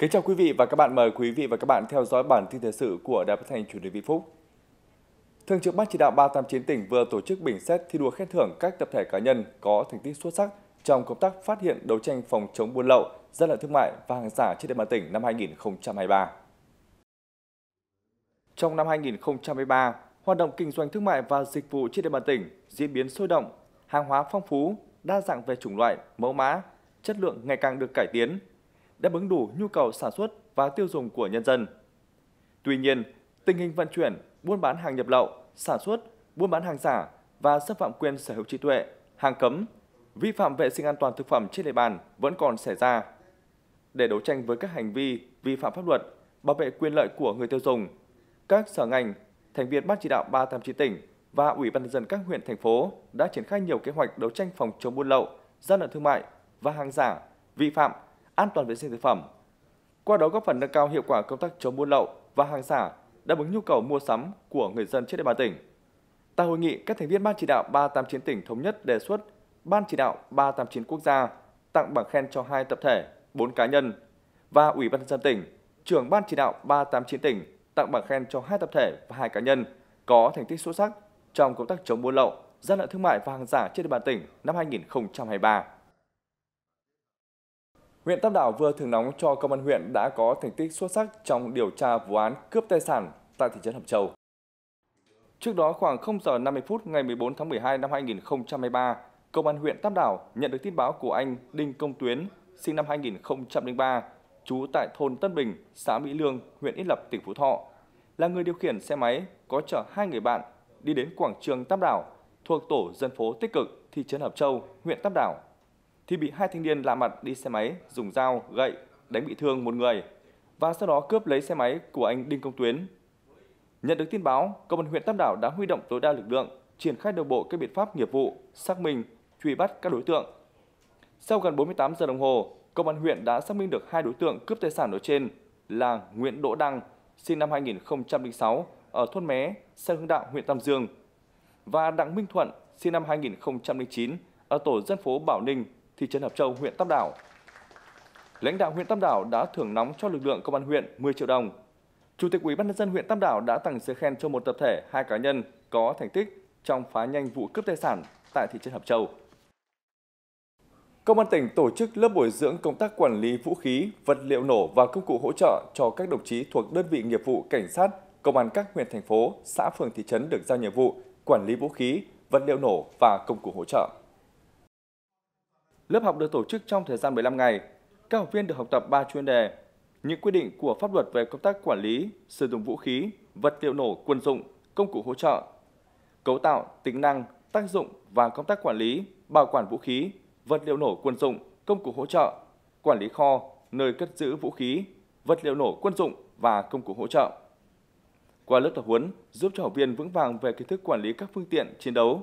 Kính chào quý vị và các bạn, mời quý vị và các bạn theo dõi bản tin thời sự của Đài Phát thanh Truyền hình Vĩnh Phúc. Thường trực Ban Chỉ đạo 389 tỉnh vừa tổ chức bình xét thi đua khen thưởng các tập thể cá nhân có thành tích xuất sắc trong công tác phát hiện, đấu tranh phòng chống buôn lậu, gian lận thương mại và hàng giả trên địa bàn tỉnh năm 2023. Trong năm 2023, hoạt động kinh doanh thương mại và dịch vụ trên địa bàn tỉnh diễn biến sôi động, hàng hóa phong phú, đa dạng về chủng loại, mẫu mã, chất lượng ngày càng được cải tiến, đáp ứng đủ nhu cầu sản xuất và tiêu dùng của nhân dân. Tuy nhiên, tình hình vận chuyển, buôn bán hàng nhập lậu, sản xuất, buôn bán hàng giả và xâm phạm quyền sở hữu trí tuệ, hàng cấm, vi phạm vệ sinh an toàn thực phẩm trên địa bàn vẫn còn xảy ra. Để đấu tranh với các hành vi vi phạm pháp luật, bảo vệ quyền lợi của người tiêu dùng, các sở ngành, thành viên Ban Chỉ đạo 389 tỉnh và Ủy ban nhân dân các huyện, thành phố đã triển khai nhiều kế hoạch đấu tranh phòng chống buôn lậu, gian lận thương mại và hàng giả, vi phạm an toàn vệ sinh thực phẩm. Qua đó góp phần nâng cao hiệu quả công tác chống buôn lậu và hàng giả, đáp ứng nhu cầu mua sắm của người dân trên địa bàn tỉnh. Tại hội nghị, các thành viên Ban Chỉ đạo 389 tỉnh thống nhất đề xuất Ban Chỉ đạo 389 quốc gia tặng bằng khen cho 2 tập thể, 4 cá nhân và Ủy ban nhân dân tỉnh, trưởng Ban Chỉ đạo 389 tỉnh tặng bằng khen cho 2 tập thể và 2 cá nhân có thành tích xuất sắc trong công tác chống buôn lậu, gian lận thương mại và hàng giả trên địa bàn tỉnh năm 2023. Huyện Tam Đảo vừa thưởng nóng cho công an huyện đã có thành tích xuất sắc trong điều tra vụ án cướp tài sản tại thị trấn Hợp Châu. Trước đó khoảng 0 giờ 50 phút ngày 14 tháng 12 năm 2023, công an huyện Tam Đảo nhận được tin báo của anh Đinh Công Tuyến, sinh năm 2003, trú tại thôn Tân Bình, xã Mỹ Lương, huyện Yên Lập, tỉnh Phú Thọ, là người điều khiển xe máy có chở 2 người bạn đi đến quảng trường Tam Đảo thuộc Tổ Dân Phố Tích Cực, thị trấn Hợp Châu, huyện Tam Đảo, thì bị 2 thanh niên lạ mặt đi xe máy dùng dao, gậy đánh bị thương một người và sau đó cướp lấy xe máy của anh Đinh Công Tuyến. Nhận được tin báo, công an huyện Tam Đảo đã huy động tối đa lực lượng, triển khai đồng bộ các biện pháp nghiệp vụ, xác minh, truy bắt các đối tượng. Sau gần 48 giờ đồng hồ, công an huyện đã xác minh được 2 đối tượng cướp tài sản nói trên là Nguyễn Đỗ Đăng, sinh năm 2006 ở thôn Mé, xã Hưng Đạo, huyện Tam Dương, và Đặng Minh Thuận, sinh năm 2009 ở Tổ Dân Phố Bảo Ninh, thị trấn Hợp Châu, huyện Tam Đảo. Lãnh đạo huyện Tam Đảo đã thưởng nóng cho lực lượng công an huyện 10 triệu đồng. Chủ tịch Ủy ban nhân dân huyện Tam Đảo đã tặng giấy khen cho 1 tập thể, 2 cá nhân có thành tích trong phá nhanh vụ cướp tài sản tại thị trấn Hợp Châu. Công an tỉnh tổ chức lớp bồi dưỡng công tác quản lý vũ khí, vật liệu nổ và công cụ hỗ trợ cho các đồng chí thuộc đơn vị nghiệp vụ cảnh sát, công an các huyện, thành phố, xã, phường, thị trấn được giao nhiệm vụ quản lý vũ khí, vật liệu nổ và công cụ hỗ trợ. Lớp học được tổ chức trong thời gian 15 ngày. Các học viên được học tập 3 chuyên đề: những quy định của pháp luật về công tác quản lý, sử dụng vũ khí, vật liệu nổ quân dụng, công cụ hỗ trợ, cấu tạo, tính năng, tác dụng và công tác quản lý, bảo quản vũ khí, vật liệu nổ quân dụng, công cụ hỗ trợ, quản lý kho, nơi cất giữ vũ khí, vật liệu nổ quân dụng và công cụ hỗ trợ. Qua lớp tập huấn giúp cho học viên vững vàng về kiến thức quản lý các phương tiện chiến đấu,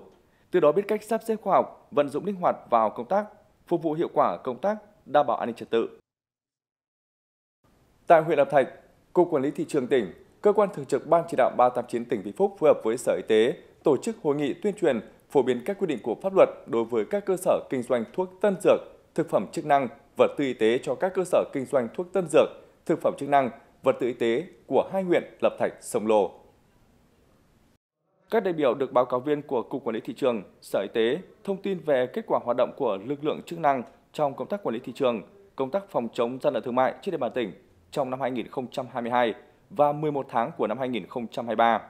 từ đó biết cách sắp xếp khoa học, vận dụng linh hoạt vào công tác, phục vụ hiệu quả công tác đảm bảo an ninh trật tự. Tại huyện Lập Thạch, Cục Quản lý Thị trường tỉnh, cơ quan thường trực Ban Chỉ đạo 389 tỉnh Vĩnh Phúc phối hợp với Sở Y tế tổ chức hội nghị tuyên truyền phổ biến các quy định của pháp luật đối với các cơ sở kinh doanh thuốc tân dược, thực phẩm chức năng, vật tư y tế cho các cơ sở kinh doanh thuốc tân dược, thực phẩm chức năng, vật tư y tế của 2 huyện Lập Thạch, Sông Lô. Các đại biểu được báo cáo viên của Cục Quản lý Thị trường, Sở Y tế thông tin về kết quả hoạt động của lực lượng chức năng trong công tác quản lý thị trường, công tác phòng chống gian lận thương mại trên địa bàn tỉnh trong năm 2022 và 11 tháng của năm 2023.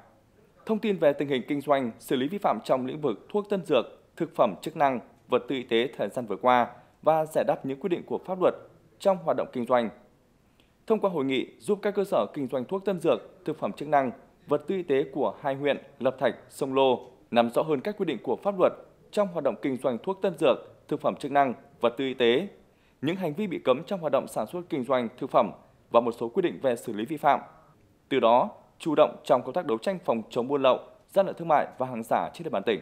Thông tin về tình hình kinh doanh, xử lý vi phạm trong lĩnh vực thuốc tân dược, thực phẩm chức năng, vật tư y tế thời gian vừa qua và giải đáp những quy định của pháp luật trong hoạt động kinh doanh. Thông qua hội nghị giúp các cơ sở kinh doanh thuốc tân dược, thực phẩm chức năng, vật tư y tế của 2 huyện Lập Thạch, Sông Lô nắm rõ hơn các quy định của pháp luật trong hoạt động kinh doanh thuốc tân dược, thực phẩm chức năng, vật tư y tế, những hành vi bị cấm trong hoạt động sản xuất kinh doanh thực phẩm và một số quy định về xử lý vi phạm. Từ đó, chủ động trong công tác đấu tranh phòng chống buôn lậu, gian lận thương mại và hàng giả trên địa bàn tỉnh.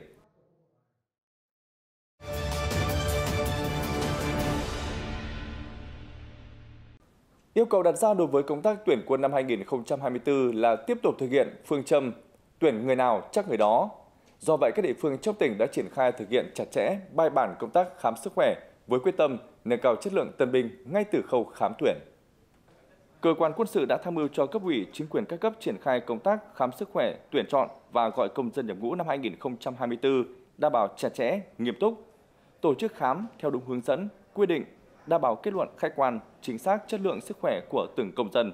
Yêu cầu đặt ra đối với công tác tuyển quân năm 2024 là tiếp tục thực hiện phương châm tuyển người nào chắc người đó. Do vậy, các địa phương trong tỉnh đã triển khai thực hiện chặt chẽ, bài bản công tác khám sức khỏe với quyết tâm nâng cao chất lượng tân binh ngay từ khâu khám tuyển. Cơ quan quân sự đã tham mưu cho cấp ủy, chính quyền các cấp triển khai công tác khám sức khỏe, tuyển chọn và gọi công dân nhập ngũ năm 2024 đảm bảo chặt chẽ, nghiêm túc, tổ chức khám theo đúng hướng dẫn, quy định, đảm bảo kết luận khách quan, chính xác chất lượng sức khỏe của từng công dân.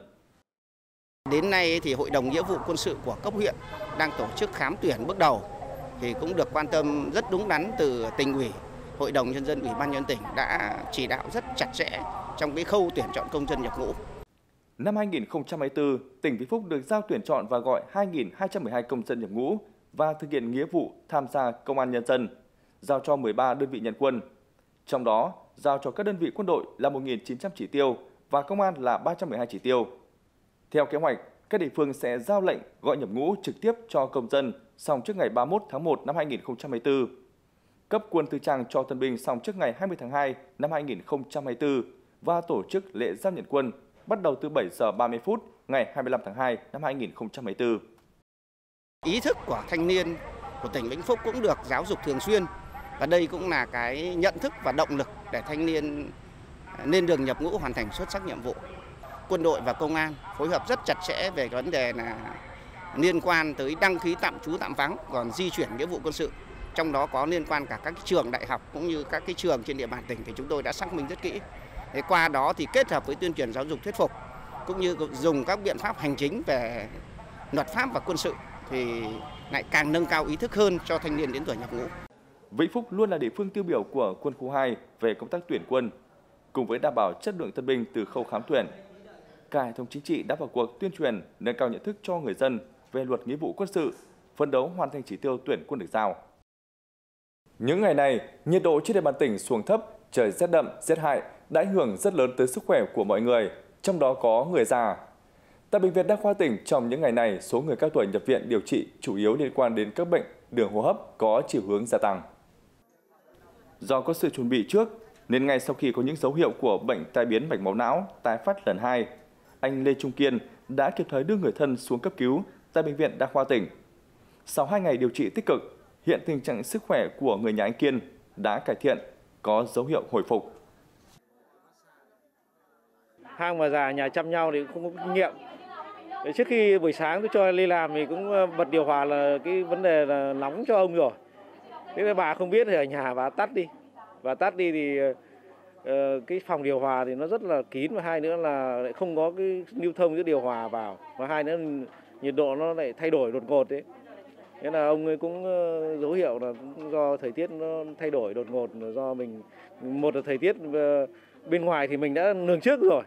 Đến nay thì Hội đồng Nghĩa vụ Quân sự của cấp huyện đang tổ chức khám tuyển bước đầu thì cũng được quan tâm rất đúng đắn từ tỉnh ủy, Hội đồng Nhân dân, Ủy ban Nhân dân tỉnh đã chỉ đạo rất chặt chẽ trong cái khâu tuyển chọn công dân nhập ngũ. Năm 2024, tỉnh Vĩnh Phúc được giao tuyển chọn và gọi 2.212 công dân nhập ngũ và thực hiện nghĩa vụ tham gia công an nhân dân, giao cho 13 đơn vị nhận quân. Trong đó, giao cho các đơn vị quân đội là 1.900 chỉ tiêu và công an là 312 chỉ tiêu. Theo kế hoạch, các địa phương sẽ giao lệnh gọi nhập ngũ trực tiếp cho công dân xong trước ngày 31 tháng 1 năm 2024, cấp quân tư trang cho tân binh xong trước ngày 20 tháng 2 năm 2024 và tổ chức lễ giao nhận quân bắt đầu từ 7 giờ 30 phút ngày 25 tháng 2 năm 2024. Ý thức của thanh niên của tỉnh Vĩnh Phúc cũng được giáo dục thường xuyên và đây cũng là cái nhận thức và động lực để thanh niên lên đường nhập ngũ hoàn thành xuất sắc nhiệm vụ. Quân đội và công an phối hợp rất chặt chẽ về vấn đề là liên quan tới đăng ký tạm trú tạm vắng, còn di chuyển nghĩa vụ quân sự. Trong đó có liên quan cả các trường đại học cũng như các cái trường trên địa bàn tỉnh thì chúng tôi đã xác minh rất kỹ. Thế qua đó thì kết hợp với tuyên truyền giáo dục thuyết phục cũng như dùng các biện pháp hành chính về luật pháp và quân sự thì lại càng nâng cao ý thức hơn cho thanh niên đến tuổi nhập ngũ. Vĩnh Phúc luôn là địa phương tiêu biểu của quân khu 2 về công tác tuyển quân, cùng với đảm bảo chất lượng tân binh từ khâu khám tuyển. Cả hệ thống chính trị đã vào cuộc tuyên truyền, nâng cao nhận thức cho người dân về luật nghĩa vụ quân sự, phấn đấu hoàn thành chỉ tiêu tuyển quân được giao. Những ngày này, nhiệt độ trên địa bàn tỉnh xuống thấp, trời rét đậm, rét hại đã ảnh hưởng rất lớn tới sức khỏe của mọi người, trong đó có người già. Tại Bệnh viện Đa khoa tỉnh, trong những ngày này, số người cao tuổi nhập viện điều trị chủ yếu liên quan đến các bệnh đường hô hấp có chiều hướng gia tăng. Do có sự chuẩn bị trước, nên ngay sau khi có những dấu hiệu của bệnh tai biến mạch máu não tái phát lần 2, anh Lê Trung Kiên đã kịp thời đưa người thân xuống cấp cứu tại Bệnh viện Đa khoa tỉnh. Sau 2 ngày điều trị tích cực, hiện tình trạng sức khỏe của người nhà anh Kiên đã cải thiện, có dấu hiệu hồi phục. Hang mà già nhà chăm nhau thì không có kinh nghiệm. Trước khi buổi sáng tôi cho anh đi làm thì cũng bật điều hòa là cái vấn đề là nóng cho ông rồi. Thế bà không biết thì ở nhà bà tắt đi. Và tắt đi thì cái phòng điều hòa thì nó rất là kín và hai nữa là lại không có cái lưu thông giữa điều hòa vào và hai nữa nhiệt độ nó lại thay đổi đột ngột đấy. Thế là ông ấy cũng dấu hiệu là do thời tiết nó thay đổi đột ngột, do mình một là thời tiết bên ngoài thì mình đã lường trước rồi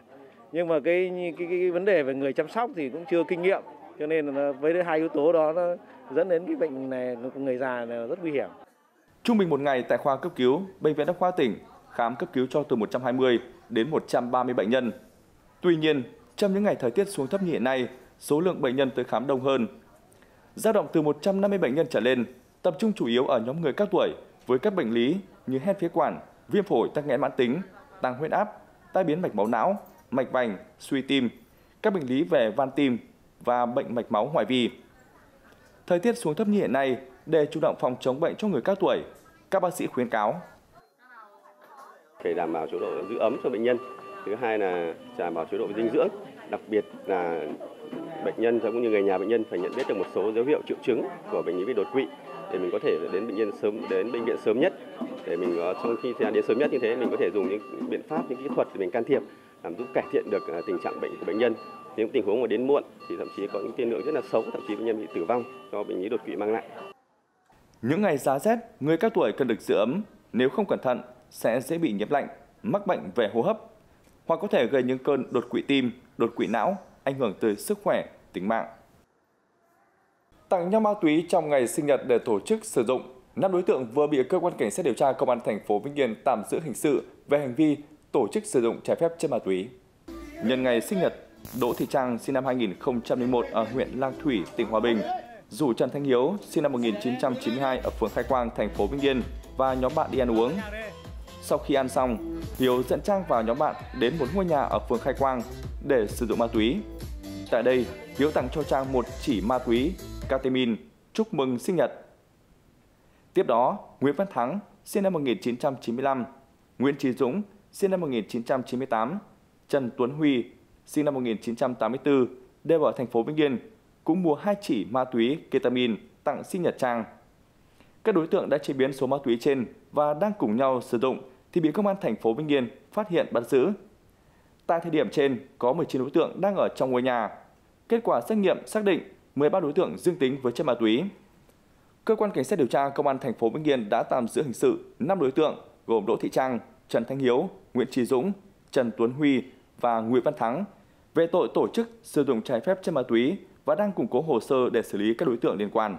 nhưng mà cái vấn đề về người chăm sóc thì cũng chưa kinh nghiệm cho nên là với hai yếu tố đó nó dẫn đến cái bệnh này người già này rất nguy hiểm. Trung bình một ngày tại khoa cấp cứu Bệnh viện Đa khoa tỉnh khám cấp cứu cho từ 120 đến 130 bệnh nhân. Tuy nhiên, trong những ngày thời tiết xuống thấp như hiện nay, số lượng bệnh nhân tới khám đông hơn. Dao động từ 150 bệnh nhân trở lên, tập trung chủ yếu ở nhóm người cao tuổi với các bệnh lý như hen phế quản, viêm phổi tắc nghẽn mãn tính, tăng huyết áp, tai biến mạch máu não, mạch vành, suy tim, các bệnh lý về van tim và bệnh mạch máu ngoại vi. Thời tiết xuống thấp như hiện nay, để chủ động phòng chống bệnh cho người cao tuổi, các bác sĩ khuyến cáo phải đảm bảo chế độ giữ ấm cho bệnh nhân. Thứ hai là đảm bảo chế độ dinh dưỡng, đặc biệt là bệnh nhân cũng như người nhà bệnh nhân phải nhận biết được một số dấu hiệu triệu chứng của bệnh lý về đột quỵ để mình có thể đến bệnh viện sớm nhất để mình trong khi đến sớm nhất như thế mình có thể dùng những biện pháp, những kỹ thuật để mình can thiệp làm giúp cải thiện được tình trạng bệnh của bệnh nhân. Những tình huống mà đến muộn thì thậm chí có những tiên lượng rất là xấu, thậm chí bệnh nhân bị tử vong do bệnh lý đột quỵ mang lại. Những ngày giá rét, người cao tuổi cần được giữ ấm, nếu không cẩn thận sẽ dễ bị nhiễm lạnh, mắc bệnh về hô hấp hoặc có thể gây những cơn đột quỵ tim, đột quỵ não, ảnh hưởng tới sức khỏe, tính mạng. Tặng nhau ma túy trong ngày sinh nhật để tổ chức sử dụng, 5 đối tượng vừa bị cơ quan cảnh sát điều tra công an thành phố Vĩnh Yên tạm giữ hình sự về hành vi tổ chức sử dụng trái phép chất ma túy. Nhân ngày sinh nhật, Đỗ Thị Trang sinh năm 2001 ở huyện Lang Thủy, tỉnh Hòa Bình, rủ Trần Thanh Hiếu sinh năm 1992 ở phường Khai Quang, thành phố Vĩnh Yên và nhóm bạn đi ăn uống. Sau khi ăn xong, Hiếu dẫn Trang vào nhóm bạn đến một ngôi nhà ở phường Khai Quang để sử dụng ma túy. Tại đây, Hiếu tặng cho Trang một chỉ ma túy Ketamine chúc mừng sinh nhật. Tiếp đó, Nguyễn Văn Thắng sinh năm 1995, Nguyễn Trí Dũng sinh năm 1998, Trần Tuấn Huy sinh năm 1984, đều ở thành phố Vĩnh Yên, cũng mua 2 chỉ ma túy Ketamine tặng sinh nhật Trang. Các đối tượng đã chế biến số ma túy trên và đang cùng nhau sử dụng thì bị công an thành phố Vĩnh Yên phát hiện bắt giữ. Tại thời điểm trên, có 19 đối tượng đang ở trong ngôi nhà. Kết quả xét nghiệm xác định 13 đối tượng dương tính với chất ma túy. Cơ quan cảnh sát điều tra công an thành phố Vĩnh Yên đã tạm giữ hình sự 5 đối tượng gồm Đỗ Thị Trang, Trần Thanh Hiếu, Nguyễn Chí Dũng, Trần Tuấn Huy và Nguyễn Văn Thắng về tội tổ chức sử dụng trái phép chất ma túy và đang củng cố hồ sơ để xử lý các đối tượng liên quan.